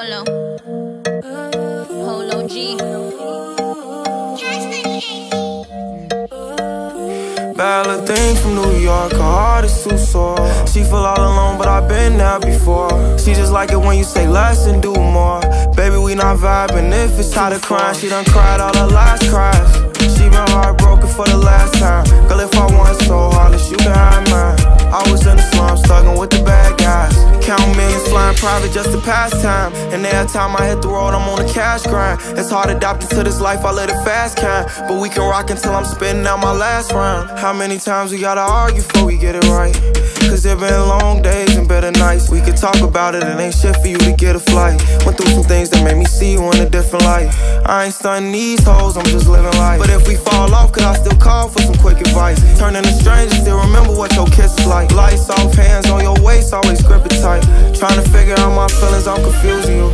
Colo, Polo G. Bad little thing from New York, her heart is too sore. She feel all alone, but I've been there before. She just like it when you say less and do more. Baby, we not vibing if it's tired of crying. She done cried all her last cries. She been heartbroken for the last time. Girl, if I want so hard, you can have mine. I was in the slums, thuggin' with the bad guys. Count millions, flying private just to pass time. And every time I hit the road, I'm on a cash grind. It's hard adapting to this life, I live the fast kind. But we can rock until I'm spitting out my last rhyme. How many times we gotta argue before we get it right? Cause it been long days and bitter nights. We could talk about it, it ain't shit for you to get a flight. Went through some things that made me see you in a different light. I ain't stunting these hoes, I'm just living life. But if we fall off, could I still call for some quick advice? Turning to strangers, still remember what your kiss is like. Lights off, hands on your waist, always grip it tight. Trying to figure out my feelings, I'm confusing you.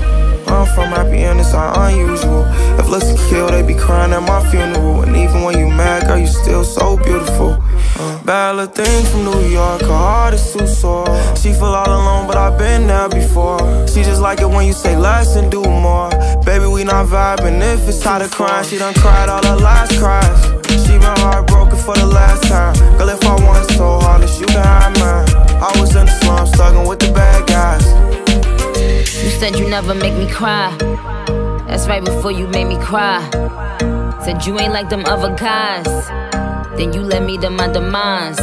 I'm from happy and it's all unusual. If looks could kill, they be crying at my funeral. And even when you mad, girl, you still so beautiful. Bad little thing from New York, her heart is too sore. She feel all alone, but I've been there before. She just like it when you say less and do more. Baby, we not vibing if it's tired of crying. She done cried all her last cries. She been heartbroken for the last time. Girl, if I want so hard, you can have mine. I was in the slums, thuggin' with the bad guys. You said you never make me cry. That's right before you made me cry. Said you ain't like them other guys. Then you led me to my demise.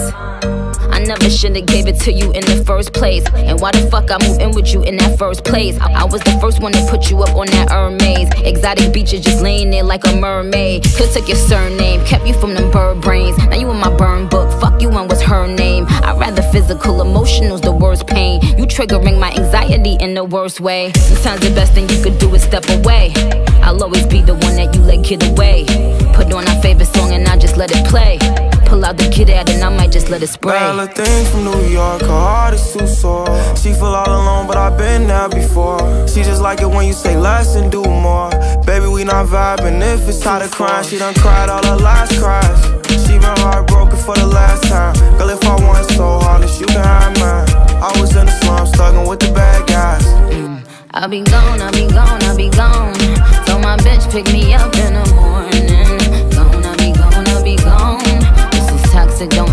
I never should've gave it to you in the first place. And why the fuck I moved in with you in that first place? I was the first one to put you up on that Hermes. Exotic beaches just laying there like a mermaid. Could've took your surname, kept you from them bird brains. Now you in my burn book, fuck you and what's her name? I'd rather physical, emotional's the worst pain. You triggering my anxiety in the worst way. Sometimes the best thing you could do is step away. I'll always be the one that you let get away. Put on our favorite song and I just let it play. Pull out the kid out and I might just let it spray. Bad little thing from New York, her heart is too sore. She feel all alone, but I've been there before. She just like it when you say less and do more. Baby, we not vibing if it's tired of crying. She done cried all her last cries. She been heartbroken for the last time. Girl, if I want so hard, you can have mine. I was in the slums, thuggin' with the bad guys. I'll be gone, I'll be gone, I'll be gone. So my bitch pick me up in the morning. Gone, I'll be gone, I'll be gone. This is toxic, don't